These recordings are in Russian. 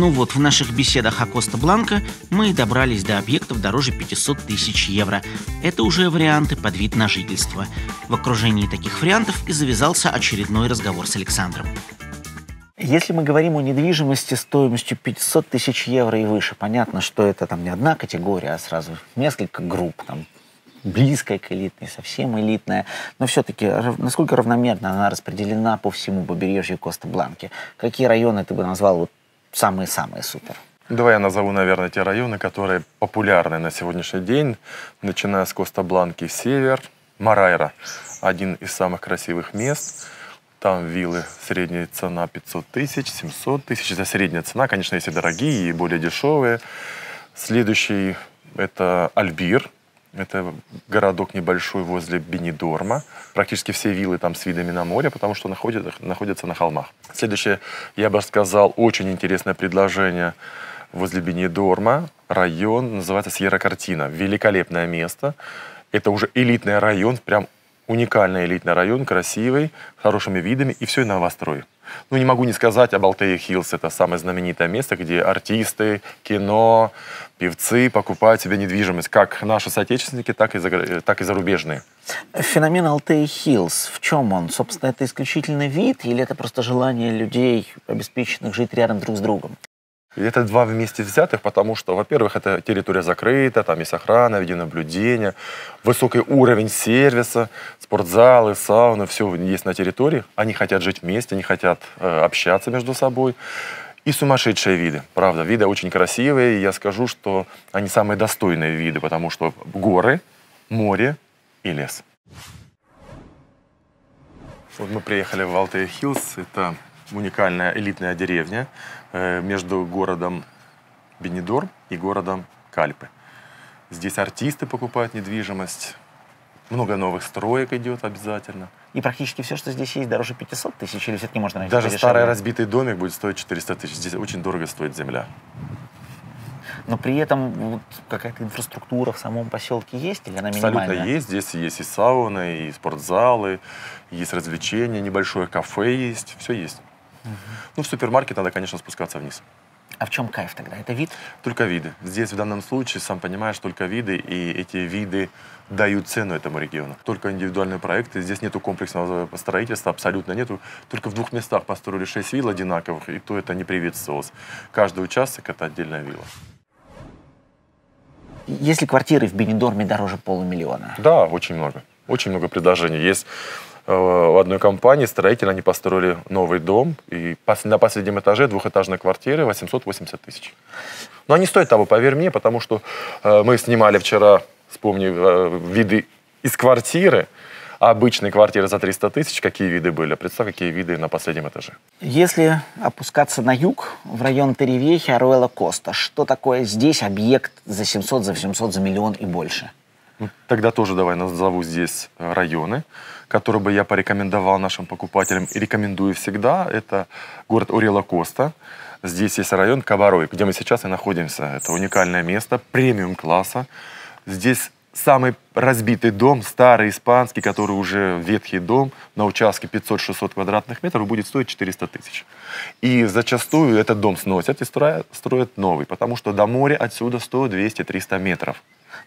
Ну вот, в наших беседах о Коста-Бланка мы и добрались до объектов дороже 500 тысяч евро. Это уже варианты под вид на жительство. В окружении таких вариантов и завязался очередной разговор с Александром. Если мы говорим о недвижимости стоимостью 500 тысяч евро и выше, понятно, что это там не одна категория, а сразу несколько групп, там, близкая к элитной, совсем элитная. Но все-таки, насколько равномерно она распределена по всему побережью Коста-Бланки? Какие районы ты бы назвал вот самые-самые супер? Давай я назову, наверное, те районы, которые популярны на сегодняшний день, начиная с Коста-Бланки север. Марайра – один из самых красивых мест. Там виллы, средняя цена 500 тысяч, 700 тысяч. Это средняя цена, конечно, есть и дорогие, и более дешевые. Следующий – это Альбир. Это городок небольшой возле Бенидорма. Практически все виллы там с видами на море, потому что находятся на холмах. Следующее, я бы сказал, очень интересное предложение возле Бенидорма. Район называется Сьерра-Картина. Великолепное место. Это уже элитный район, прям уникальный элитный район, красивый, с хорошими видами, и все и новострой. Ну, не могу не сказать об Альтеа Хиллз. Это самое знаменитое место, где артисты, кино, певцы покупают себе недвижимость. Как наши соотечественники, так и зарубежные. Феномен Альтеа Хиллз, в чем он? Собственно, это исключительно вид или это просто желание людей, обеспеченных, жить рядом друг с другом? Это два вместе взятых, потому что, во-первых, эта территория закрыта, там есть охрана, видеонаблюдение, высокий уровень сервиса, спортзалы, сауны, все есть на территории. Они хотят жить вместе, они хотят общаться между собой. И сумасшедшие виды, правда, виды очень красивые. И я скажу, что они самые достойные виды, потому что горы, море и лес. Вот мы приехали в Альтеа Хиллз, это уникальная элитная деревня между городом Бенидорм и городом Кальпы. Здесь артисты покупают недвижимость, много новых строек идет обязательно. И практически все, что здесь есть, дороже 500 тысяч или все-таки можно найти? Даже старый разбитый домик будет стоить 400 тысяч. Здесь очень дорого стоит земля. Но при этом вот, какая-то инфраструктура в самом поселке есть или она минимальная? Абсолютно есть. Здесь есть и сауны, и спортзалы, есть развлечения, небольшое кафе есть, все есть. Ну, в супермаркет надо, конечно, спускаться вниз. А в чем кайф тогда? Это вид? Только виды. Здесь в данном случае, сам понимаешь, только виды, и эти виды дают цену этому региону. Только индивидуальные проекты, здесь нету комплексного строительства, абсолютно нету. Только в двух местах построили 6 вилл одинаковых, и то это не приветствовалось. Каждый участок – это отдельная вилла. Есть ли квартиры в Бенидорме дороже полумиллиона? Да, очень много. Очень много предложений. Есть в одной компании строители, они построили новый дом, и на последнем этаже двухэтажной квартиры 880 тысяч. Но они стоят того, поверь мне, потому что мы снимали вчера, вспомни, виды из квартиры, обычные квартиры за 300 тысяч, какие виды были, представь, какие виды на последнем этаже. Если опускаться на юг, в район Теревьехи, Аруэлла-Коста, что такое здесь объект за 700, за 800, за миллион и больше? Тогда тоже давай назову здесь районы, которые бы я порекомендовал нашим покупателям и рекомендую всегда. Это город Ореля-Коста. Здесь есть район Кабо Роиг, где мы сейчас и находимся. Это уникальное место, премиум-класса. Здесь самый разбитый дом, старый испанский, который уже ветхий дом, на участке 500-600 квадратных метров будет стоить 400 тысяч. И зачастую этот дом сносят и строят новый, потому что до моря отсюда 100-200-300 метров.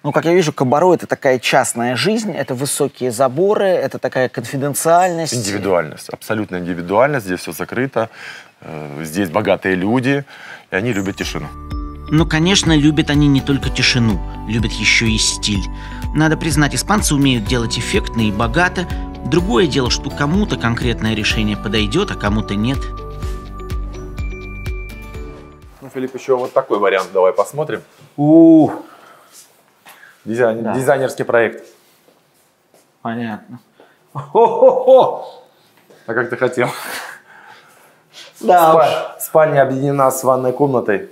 Ну, как я вижу, Кабару — это такая частная жизнь, это высокие заборы, это такая конфиденциальность. Индивидуальность, абсолютная индивидуальность, здесь все закрыто, здесь богатые люди, и они любят тишину. Но, конечно, любят они не только тишину, любят еще и стиль. Надо признать, испанцы умеют делать эффектно и богато. Другое дело, что кому-то конкретное решение подойдет, а кому-то нет. Ну, Филипп, еще вот такой вариант давай посмотрим. Дизайнерский проект. Понятно. А как ты хотел? Да. Спальня объединена с ванной комнатой.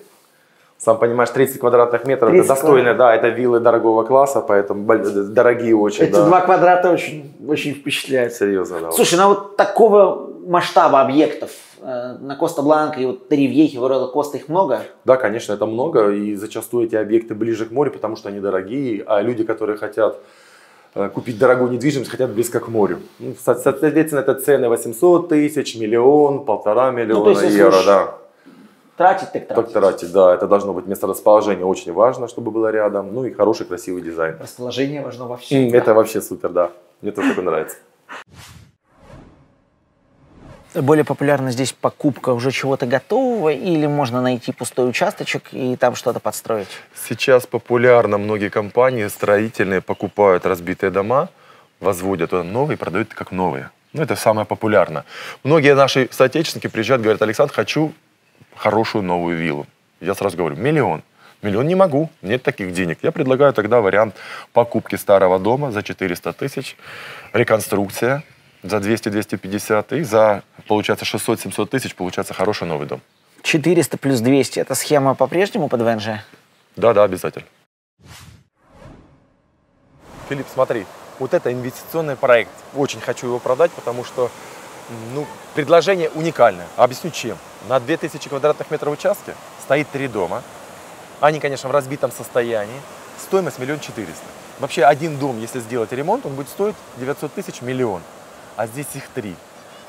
Сам понимаешь, 30 квадратных метров, это достойно, да, это виллы дорогого класса, поэтому дорогие очень. Эти 2 квадрата очень впечатляют. Серьезно, да. Слушай, ну вот такого масштаба объектов на Коста-Бланка и вот Теревьехе, Ореля-Коста, их много? Да, конечно, это много, и зачастую эти объекты ближе к морю, потому что они дорогие, а люди, которые хотят купить дорогую недвижимость, хотят близко к морю. Ну, соответственно, это цены 800 тысяч, миллион, 1,5 миллиона евро, да. Тратить так тратить. Так тратить, да. Это должно быть месторасположение. Очень важно, чтобы было рядом. Ну и хороший, красивый дизайн. Расположение важно вообще. Это вообще супер, да. Мне тоже такое нравится. Более популярна здесь покупка уже чего-то готового или можно найти пустой участочек и там что-то подстроить? Сейчас популярно многие компании строительные покупают разбитые дома, возводят туда новые и продают как новые. Ну, это самое популярное. Многие наши соотечественники приезжают, говорят: Александр, хочу хорошую новую виллу. Я сразу говорю: миллион. Миллион не могу, нет таких денег. Я предлагаю тогда вариант покупки старого дома за 400 тысяч, реконструкция за 200-250 и за, получается, 600-700 тысяч, получается, хороший новый дом. 400 плюс 200, это схема по-прежнему под ВНЖ? Да, обязательно. Филипп, смотри, вот это инвестиционный проект. Очень хочу его продать, потому что, ну, предложение уникальное. Объясню, чем. На 2000 квадратных метров участке стоит 3 дома. Они, конечно, в разбитом состоянии. Стоимость 1 400 000. Вообще, 1 дом, если сделать ремонт, он будет стоить 900 тысяч, миллион. А здесь их 3.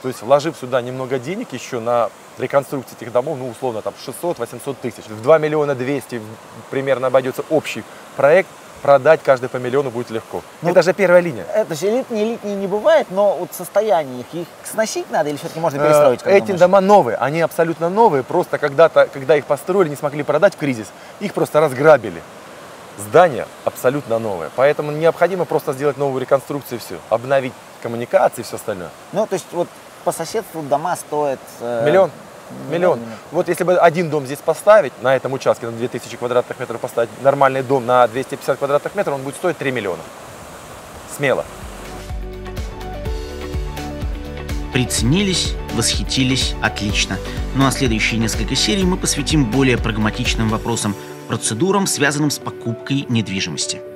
То есть, вложив сюда немного денег еще на реконструкцию этих домов, ну, условно, там 600-800 тысяч. В 2 200 000 примерно обойдется общий проект. Продать каждый по миллиону будет легко. Ну, это же первая линия. Это же летние не бывает, но вот состояние их сносить надо или все-таки можно перестроить? Эти дома новые, они абсолютно новые. Просто когда-то, когда их построили, не смогли продать в кризис, их просто разграбили. Здание абсолютно новое. Поэтому необходимо просто сделать новую реконструкцию и все. Обновить коммуникации и все остальное. Ну, то есть вот по соседству дома стоят... Миллион. Миллион. Вот если бы 1 дом здесь поставить, на этом участке на 2000 квадратных метров поставить, нормальный дом на 250 квадратных метров, он будет стоить 3 миллиона. Смело. Приценились, восхитились, отлично. Ну а следующие несколько серий мы посвятим более прагматичным вопросам, процедурам, связанным с покупкой недвижимости.